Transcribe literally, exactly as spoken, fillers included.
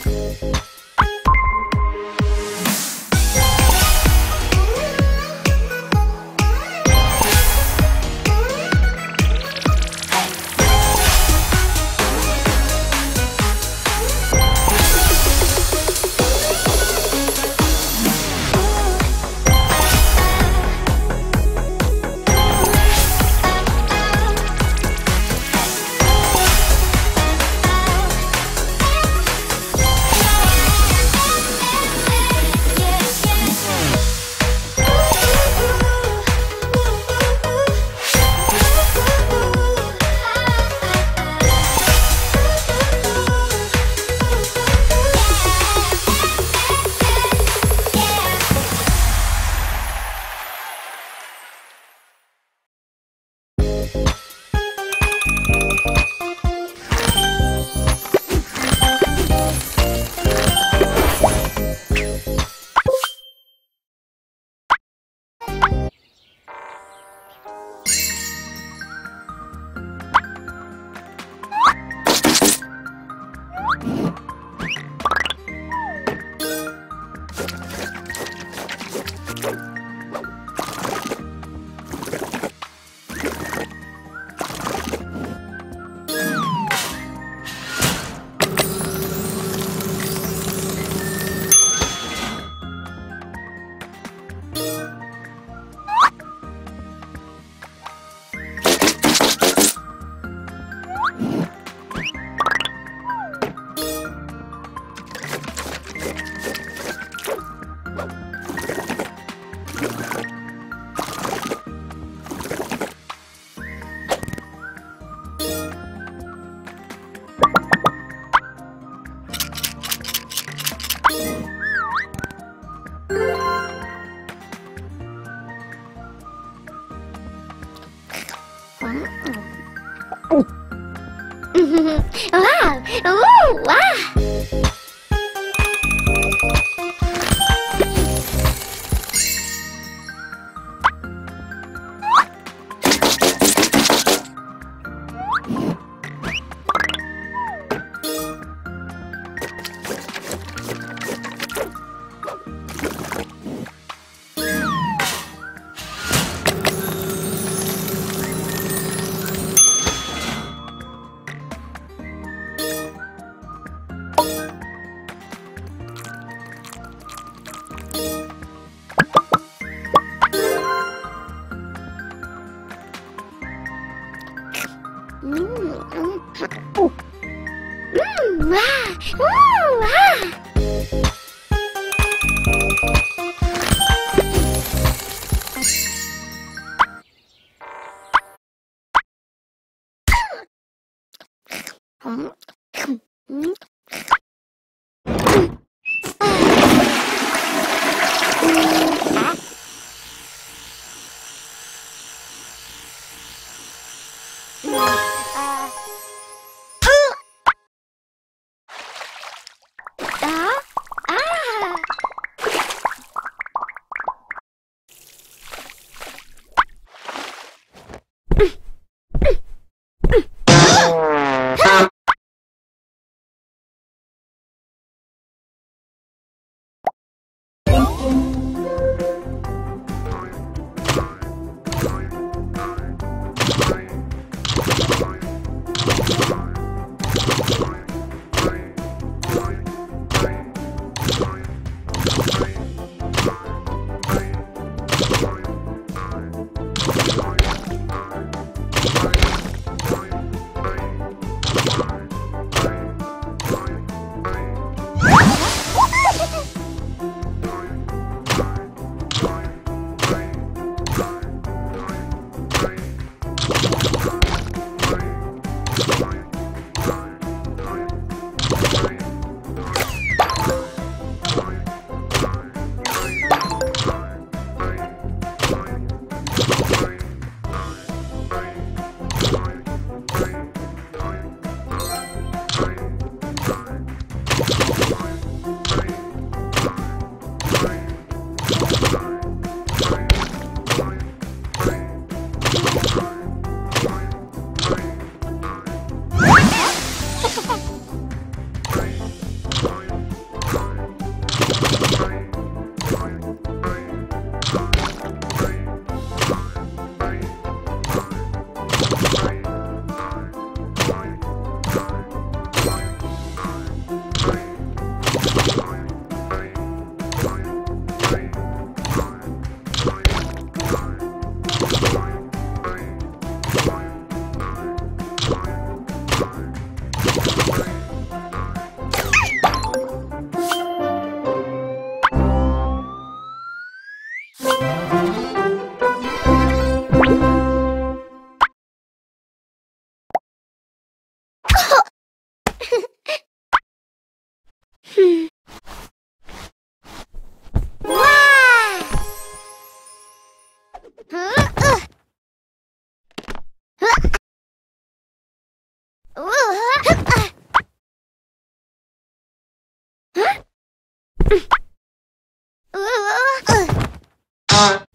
Wow! Ooh, wow! on.